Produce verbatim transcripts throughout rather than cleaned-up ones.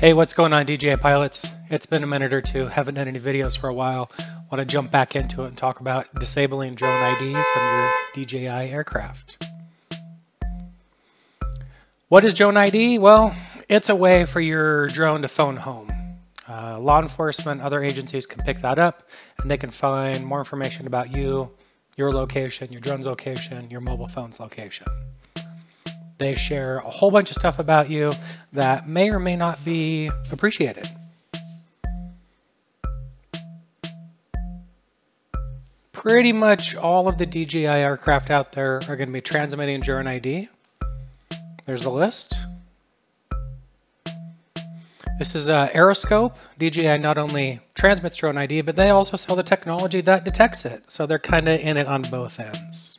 Hey, what's going on, D J I pilots? It's been a minute or two, haven't done any videos for a while. Want to jump back into it and talk about disabling Drone I D from your D J I aircraft. What is Drone I D? Well, it's a way for your drone to phone home. Uh, law enforcement, other agencies can pick that up and they can find more information about you, your location, your drone's location, your mobile phone's location. They share a whole bunch of stuff about you that may or may not be appreciated. Pretty much all of the D J I aircraft out there are going to be transmitting Drone I D. There's the list. This is uh, Aeroscope. D J I not only transmits Drone I D, but they also sell the technology that detects it. So they're kind of in it on both ends.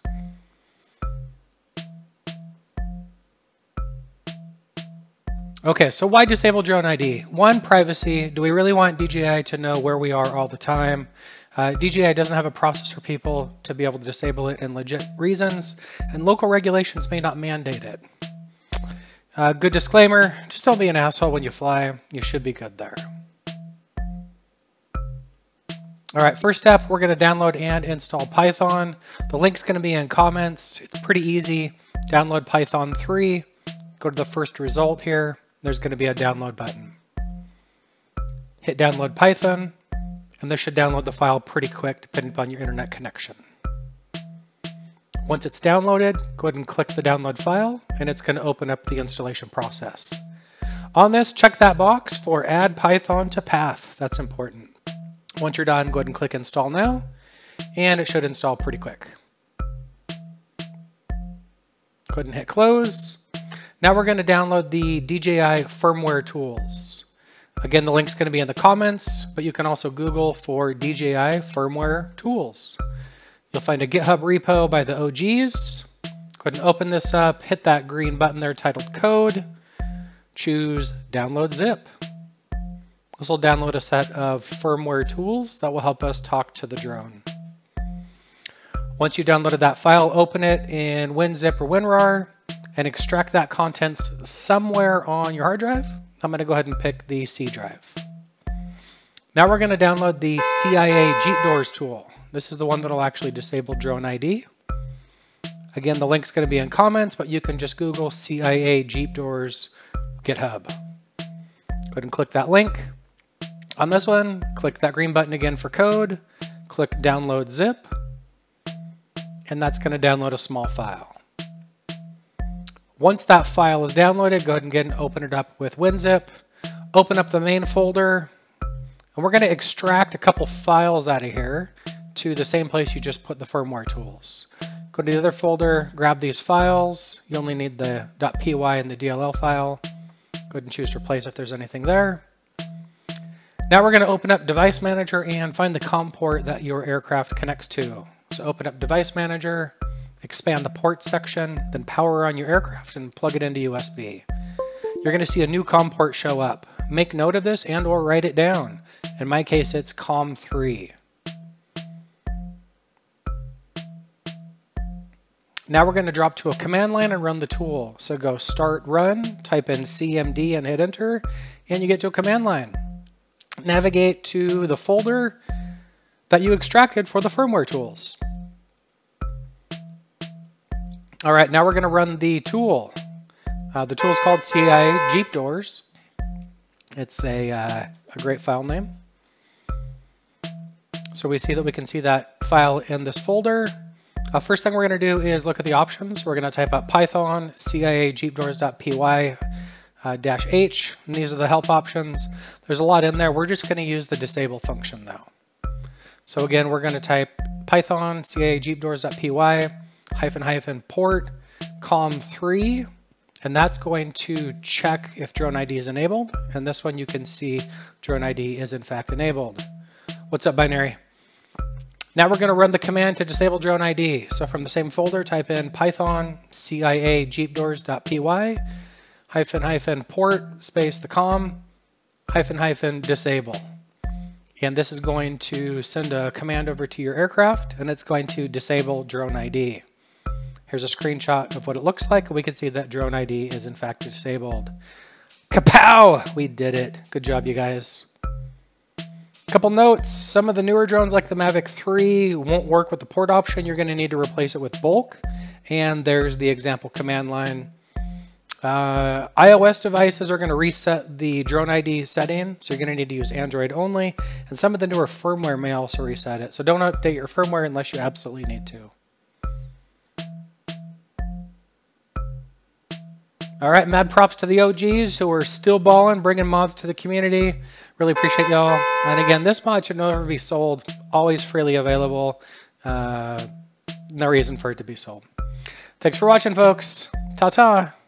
Okay, so why disable Drone I D? One, privacy. Do we really want D J I to know where we are all the time? Uh, D J I doesn't have a process for people to be able to disable it in legit reasons, and local regulations may not mandate it. Uh, good disclaimer, just don't be an asshole when you fly. You should be good there. All right, first step, we're gonna download and install Python. The link's gonna be in comments. It's pretty easy. Download Python three, go to the first result here. There's going to be a download button. Hit download Python, and this should download the file pretty quick depending upon your internet connection. Once it's downloaded, go ahead and click the download file, and it's going to open up the installation process. On this, check that box for add Python to path. That's important. Once you're done, go ahead and click install now, and it should install pretty quick. Go ahead and hit close. Now we're going to download the D J I firmware tools. Again, the link's going to be in the comments, but you can also Google for D J I firmware tools. You'll find a GitHub repo by the O Gs. Go ahead and open this up, hit that green button there titled code, choose download zip. This will download a set of firmware tools that will help us talk to the drone. Once you downloaded that file, open it in WinZip or WinRAR, and extract that contents somewhere on your hard drive. I'm gonna go ahead and pick the C drive. Now we're gonna download the C I A JeepDoors tool. This is the one that'll actually disable Drone I D. Again, the link's gonna be in comments, but you can just Google C I A JeepDoors GitHub. Go ahead and click that link. On this one, click that green button again for code, click download zip, and that's gonna download a small file. Once that file is downloaded, go ahead and, get and open it up with WinZip. Open up the main folder, and we're gonna extract a couple files out of here to the same place you just put the firmware tools. Go to the other folder, grab these files. You only need the .py and the D L L file. Go ahead and choose replace if there's anything there. Now we're gonna open up Device Manager and find the COM port that your aircraft connects to. So open up Device Manager, expand the port section, then power on your aircraft and plug it into U S B. You're gonna see a new COM port show up. Make note of this and or write it down. In my case, it's COM three. Now we're gonna drop to a command line and run the tool. So go start run, type in C M D and hit enter, and you get to a command line. Navigate to the folder that you extracted for the firmware tools. All right, now we're gonna run the tool. Uh, the tool is called C I A JeepDoors. It's a, uh, a great file name. So we see that we can see that file in this folder. Uh, first thing we're gonna do is look at the options. We're gonna type out Python, C I A JeepDoors dot P Y, uh, dash H, and these are the help options. There's a lot in there. We're just gonna use the disable function though. So again, we're gonna type Python, C I A JeepDoors dot P Y, hyphen hyphen port COM three, and that's going to check if Drone I D is enabled, and this one you can see Drone I D is in fact enabled. What's up, binary? Now we're going to run the command to disable Drone I D. So from the same folder, type in Python C I A JeepDoors dot P Y hyphen hyphen port space the COM hyphen hyphen disable. And this is going to send a command over to your aircraft, and it's going to disable Drone I D. Here's a screenshot of what it looks like. We can see that Drone I D is in fact disabled. Kapow! We did it. Good job, you guys. Couple notes, some of the newer drones like the Mavic three won't work with the port option. You're gonna need to replace it with bulk. And there's the example command line. Uh, iOS devices are gonna reset the drone I D setting. So you're gonna need to use Android only. And some of the newer firmware may also reset it. So don't update your firmware unless you absolutely need to. All right, mad props to the O Gs who are still balling, bringing mods to the community. Really appreciate y'all. And again, this mod should never be sold. Always freely available. Uh, no reason for it to be sold. Thanks for watching, folks. Ta-ta.